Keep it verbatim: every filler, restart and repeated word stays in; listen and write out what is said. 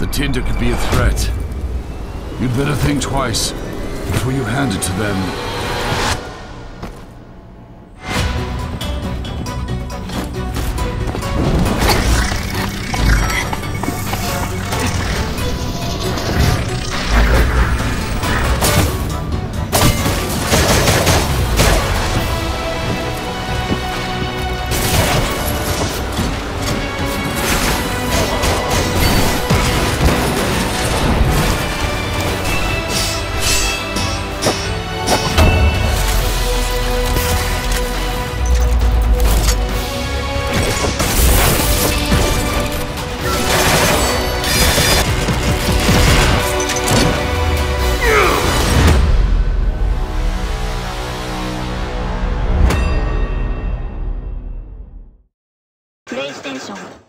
The tinder could be a threat. You'd better think twice before you hand it to them. PlayStation